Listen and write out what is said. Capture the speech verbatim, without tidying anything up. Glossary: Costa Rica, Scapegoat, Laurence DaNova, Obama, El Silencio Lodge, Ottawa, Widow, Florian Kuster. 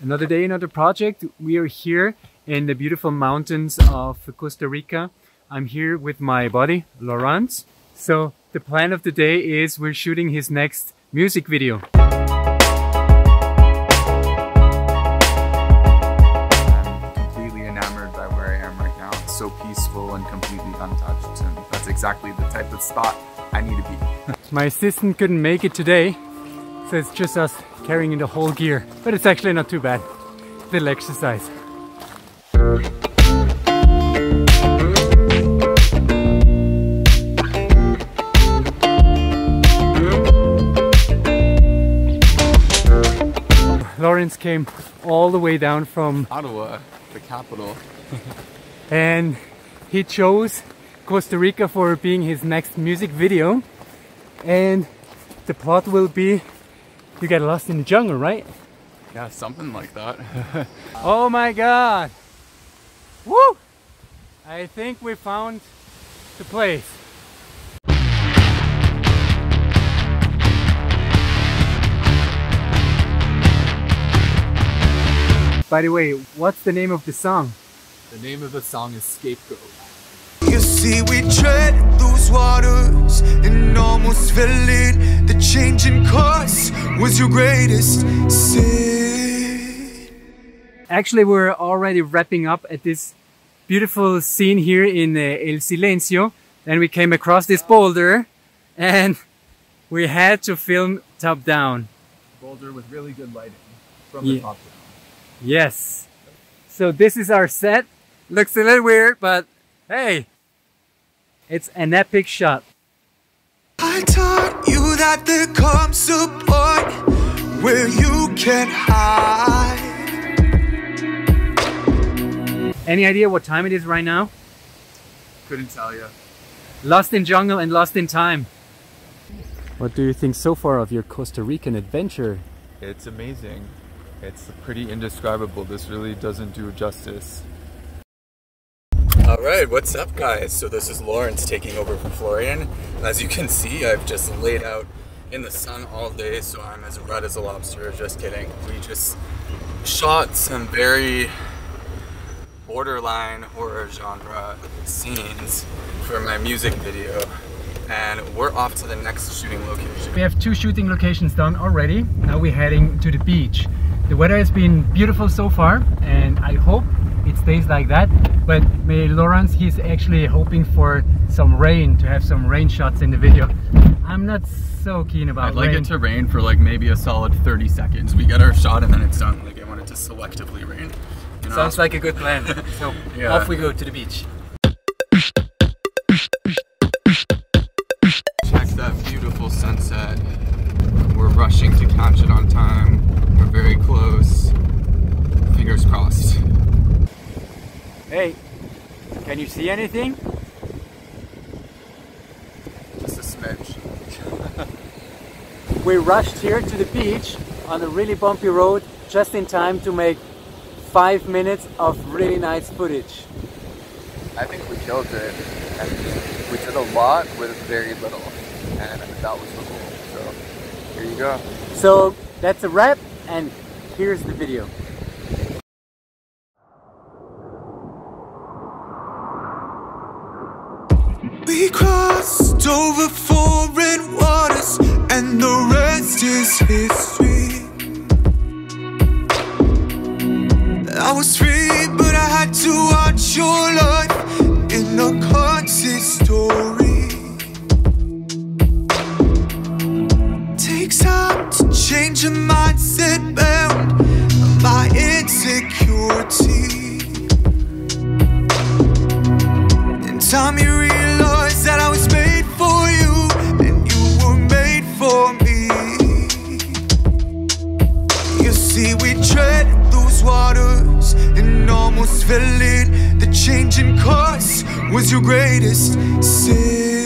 Another day, another project. We are here in the beautiful mountains of Costa Rica. I'm here with my buddy, Laurence. So the plan of the day is we're shooting his next music video. I'm completely enamored by where I am right now. It's so peaceful and completely untouched, and that's exactly the type of spot I need to be. My assistant couldn't make it today, so it's just us carrying in the whole gear. But it's actually not too bad. Little exercise. Laurence came all the way down from Ottawa, the capital. And he chose Costa Rica for being his next music video. And the plot will be you get lost in the jungle, right? Yeah, something like that. Oh my god! Woo! I think we found the place. By the way, what's the name of the song? The name of the song is Scapegoat. You see, we tread those waters and almost fell in. The change in course was your greatest sin. Actually, we're already wrapping up at this beautiful scene here in El Silencio. Then we came across this boulder and we had to film top down. Boulder with really good lighting from the yeah. top down. Yes. So this is our set. Looks a little weird, but hey, it's an epic shot. I taught you that there comes a point where you can't hide. Any idea what time it is right now? Couldn't tell you. Lost in jungle and lost in time. What do you think so far of your Costa Rican adventure? It's amazing. It's pretty indescribable. This really doesn't do justice. Alright, what's up guys? So this is Laurence taking over from Florian. As you can see, I've just laid out in the sun all day, so I'm as red as a lobster. Just kidding. We just shot some very borderline horror genre scenes for my music video. And we're off to the next shooting location. We have two shooting locations done already. Now we're heading to the beach. The weather has been beautiful so far, and I hope it stays like that. But may Laurence, he's actually hoping for some rain, to have some rain shots in the video. I'm not so keen about I'd rain. I'd like it to rain for like maybe a solid thirty seconds. We get our shot and then it's done. Like I want it to selectively rain. You know? Sounds like a good plan. So yeah. Off we go to the beach. Sunset. We're rushing to catch it on time. We're very close. Fingers crossed. Hey, can you see anything? Just a smidge. We rushed here to the beach on a really bumpy road just in time to make five minutes of really nice footage. I think we killed it. And we did a lot with very little. And that was so cool, so here you go. So that's a wrap, and here's the video. We crossed over foreign waters, and the rest is history. I was free, but I had to watch your life in the constant story. Change your mindset bound by insecurity. In time you realize that I was made for you and you were made for me. You see we tread those waters and almost fell in. The change in course was your greatest sin.